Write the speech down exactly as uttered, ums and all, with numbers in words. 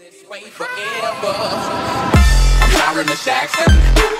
This way forever. I'm Myron the Jackson.